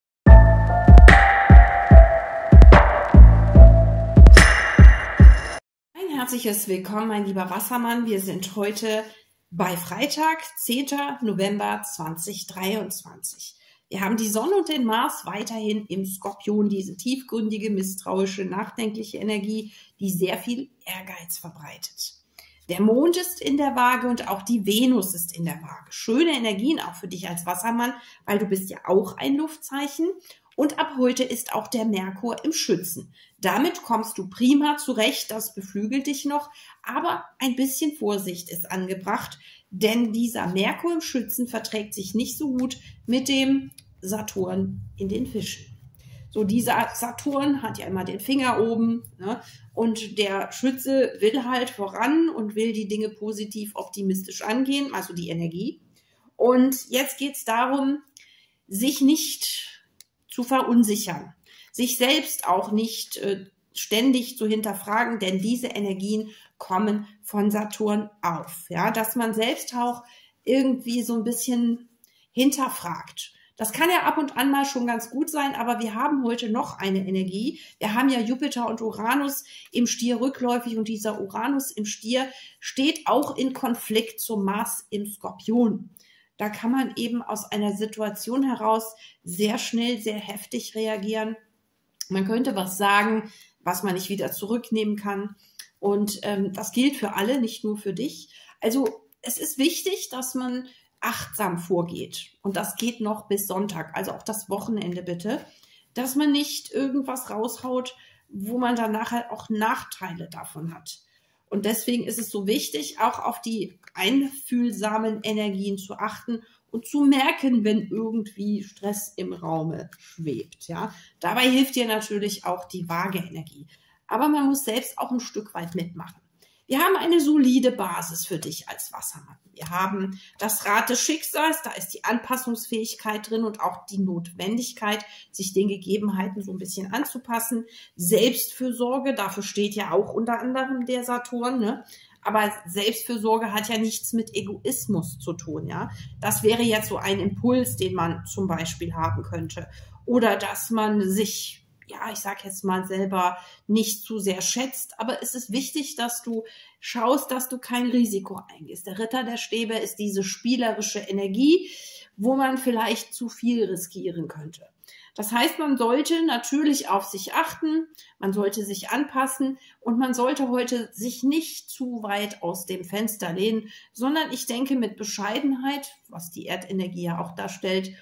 Herzliches Willkommen, mein lieber Wassermann. Wir sind heute bei Freitag, zehnten November zweitausenddreiundzwanzig. Wir haben die Sonne und den Mars weiterhin im Skorpion, diese tiefgründige, misstrauische, nachdenkliche Energie, die sehr viel Ehrgeiz verbreitet. Der Mond ist in der Waage und auch die Venus ist in der Waage. Schöne Energien auch für dich als Wassermann, weil du bist ja auch ein Luftzeichen. und ab heute ist auch der Merkur im Schützen. Damit kommst du prima zurecht, das beflügelt dich noch, aber ein bisschen Vorsicht ist angebracht, denn dieser Merkur im Schützen verträgt sich nicht so gut mit dem Saturn in den Fischen. So, dieser Saturn hat ja immer den Finger oben, ne? Und der Schütze will halt voran und will die Dinge positiv, optimistisch angehen, also die Energie. Und jetzt geht es darum, sich nicht zu verunsichern, sich selbst auch nicht äh, ständig zu hinterfragen, denn diese Energien kommen von Saturn auf. Ja? Dass man selbst auch irgendwie so ein bisschen hinterfragt. Das kann ja ab und an mal schon ganz gut sein, aber wir haben heute noch eine Energie. Wir haben ja Jupiter und Uranus im Stier rückläufig und dieser Uranus im Stier steht auch in Konflikt zum Mars im Skorpion. Da kann man eben aus einer Situation heraus sehr schnell, sehr heftig reagieren. Man könnte was sagen, was man nicht wieder zurücknehmen kann. Und ähm, das gilt für alle, nicht nur für dich. Also es ist wichtig, dass man achtsam vorgeht. Und das geht noch bis Sonntag, also auch das Wochenende bitte, dass man nicht irgendwas raushaut, wo man dann nachher auch Nachteile davon hat. Und deswegen ist es so wichtig, auch auf die einfühlsamen Energien zu achten und zu merken, wenn irgendwie Stress im Raume schwebt. Ja? Dabei hilft dir natürlich auch die vage Energie. Aber man muss selbst auch ein Stück weit mitmachen. Wir haben eine solide Basis für dich als Wassermann. Wir haben das Rad des Schicksals, da ist die Anpassungsfähigkeit drin und auch die Notwendigkeit, sich den Gegebenheiten so ein bisschen anzupassen. Selbstfürsorge, dafür steht ja auch unter anderem der Saturn, ne? Aber Selbstfürsorge hat ja nichts mit Egoismus zu tun, ja. Das wäre jetzt so ein Impuls, den man zum Beispiel haben könnte. Oder dass man sich, ja, ich sage jetzt mal selber, nicht zu sehr schätzt, aber es ist wichtig, dass du schaust, dass du kein Risiko eingehst. Der Ritter der Stäbe ist diese spielerische Energie, wo man vielleicht zu viel riskieren könnte. Das heißt, man sollte natürlich auf sich achten, man sollte sich anpassen und man sollte heute sich nicht zu weit aus dem Fenster lehnen, sondern ich denke mit Bescheidenheit, was die Erdenergie ja auch darstellt,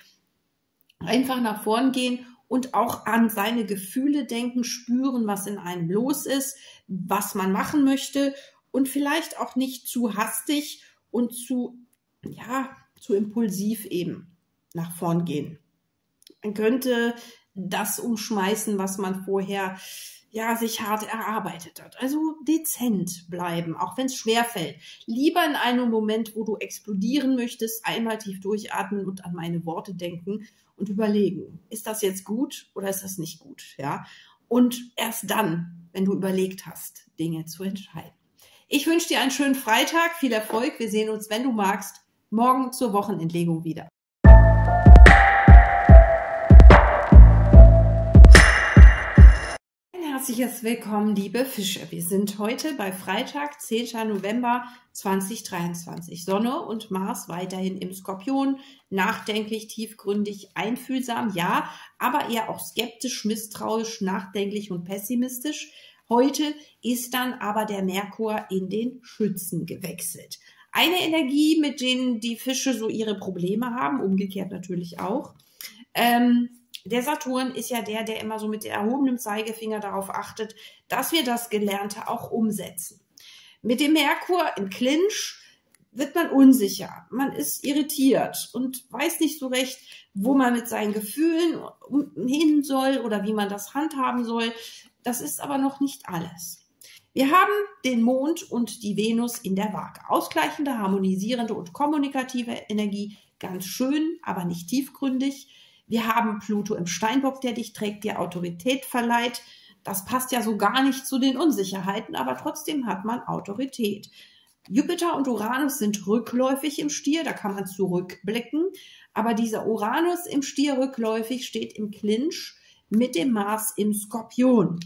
einfach nach vorn gehen und auch an seine Gefühle denken, spüren, was in einem los ist, was man machen möchte und vielleicht auch nicht zu hastig und zu, ja, zu impulsiv eben nach vorn gehen. Man könnte das umschmeißen, was man vorher ja sich hart erarbeitet hat. Also dezent bleiben, auch wenn es schwerfällt. Lieber in einem Moment, wo du explodieren möchtest, einmal tief durchatmen und an meine Worte denken und überlegen, ist das jetzt gut oder ist das nicht gut? Ja? Und erst dann, wenn du überlegt hast, Dinge zu entscheiden. Ich wünsche dir einen schönen Freitag, viel Erfolg. Wir sehen uns, wenn du magst, morgen zur Wochenendlegung wieder. Herzliches Willkommen, liebe Fische. Wir sind heute bei Freitag, zehnten November zweitausenddreiundzwanzig. Sonne und Mars weiterhin im Skorpion, nachdenklich, tiefgründig, einfühlsam, ja, aber eher auch skeptisch, misstrauisch, nachdenklich und pessimistisch. Heute ist dann aber der Merkur in den Schützen gewechselt. Eine Energie, mit denen die Fische so ihre Probleme haben, umgekehrt natürlich auch. Ähm, Der Saturn ist ja der, der immer so mit erhobenem Zeigefinger darauf achtet, dass wir das Gelernte auch umsetzen. Mit dem Merkur im Clinch wird man unsicher, man ist irritiert und weiß nicht so recht, wo man mit seinen Gefühlen hin soll oder wie man das handhaben soll. Das ist aber noch nicht alles. Wir haben den Mond und die Venus in der Waage. Ausgleichende, harmonisierende und kommunikative Energie, ganz schön, aber nicht tiefgründig. Wir haben Pluto im Steinbock, der dich trägt, dir Autorität verleiht. Das passt ja so gar nicht zu den Unsicherheiten, aber trotzdem hat man Autorität. Jupiter und Uranus sind rückläufig im Stier, da kann man zurückblicken. Aber dieser Uranus im Stier rückläufig steht im Clinch mit dem Mars im Skorpion.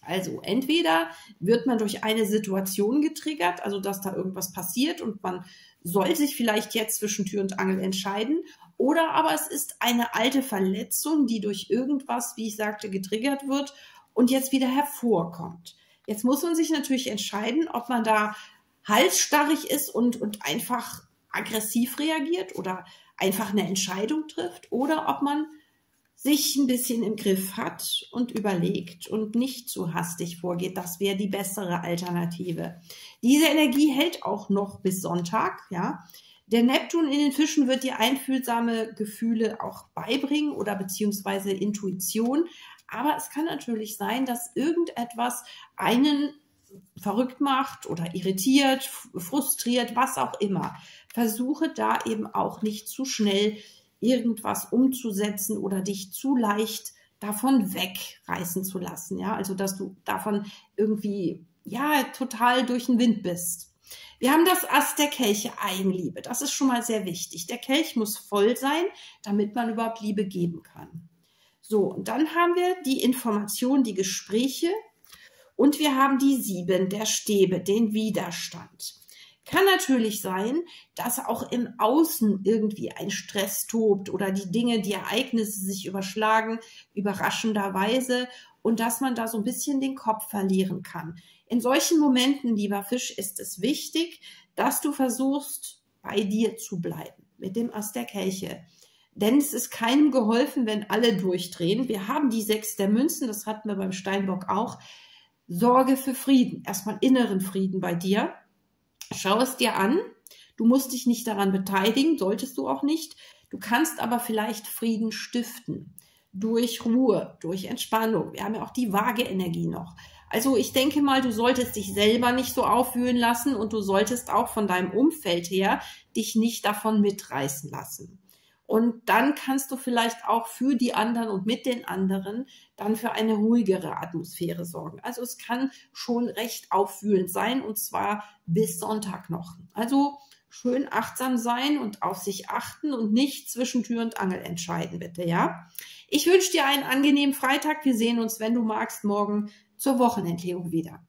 Also entweder wird man durch eine Situation getriggert, also dass da irgendwas passiert und man soll sich vielleicht jetzt zwischen Tür und Angel entscheiden, oder aber es ist eine alte Verletzung, die durch irgendwas, wie ich sagte, getriggert wird und jetzt wieder hervorkommt. Jetzt muss man sich natürlich entscheiden, ob man da halsstarrig ist und, und einfach aggressiv reagiert oder einfach eine Entscheidung trifft oder ob man sich ein bisschen im Griff hat und überlegt und nicht zu hastig vorgeht. Das wäre die bessere Alternative. Diese Energie hält auch noch bis Sonntag, ja. Der Neptun in den Fischen wird dir einfühlsame Gefühle auch beibringen oder beziehungsweise Intuition. Aber es kann natürlich sein, dass irgendetwas einen verrückt macht oder irritiert, frustriert, was auch immer. Versuche da eben auch nicht zu schnell irgendwas umzusetzen oder dich zu leicht davon wegreißen zu lassen. Ja? Also, dass du davon irgendwie ja total durch den Wind bist. Wir haben das Ass der Kelche, Eigenliebe. Das ist schon mal sehr wichtig. Der Kelch muss voll sein, damit man überhaupt Liebe geben kann. So, und dann haben wir die Information, die Gespräche. Und wir haben die Sieben der Stäbe, den Widerstand. Kann natürlich sein, dass auch im Außen irgendwie ein Stress tobt oder die Dinge, die Ereignisse sich überschlagen, überraschenderweise, und dass man da so ein bisschen den Kopf verlieren kann. In solchen Momenten, lieber Fisch, ist es wichtig, dass du versuchst, bei dir zu bleiben mit dem Ass der Kelche. Denn es ist keinem geholfen, wenn alle durchdrehen. Wir haben die Sechs der Münzen, das hatten wir beim Steinbock auch. Sorge für Frieden, erstmal inneren Frieden bei dir. Schau es dir an. Du musst dich nicht daran beteiligen, solltest du auch nicht. Du kannst aber vielleicht Frieden stiften. Durch Ruhe, durch Entspannung. Wir haben ja auch die Waage-Energie noch. Also ich denke mal, du solltest dich selber nicht so aufwühlen lassen und du solltest auch von deinem Umfeld her dich nicht davon mitreißen lassen. Und dann kannst du vielleicht auch für die anderen und mit den anderen dann für eine ruhigere Atmosphäre sorgen. Also es kann schon recht aufwühlend sein, und zwar bis Sonntag noch. Also schön achtsam sein und auf sich achten und nicht zwischen Tür und Angel entscheiden, bitte, ja? Ich wünsche dir einen angenehmen Freitag. Wir sehen uns, wenn du magst, morgen zur Wochenendlegung wieder.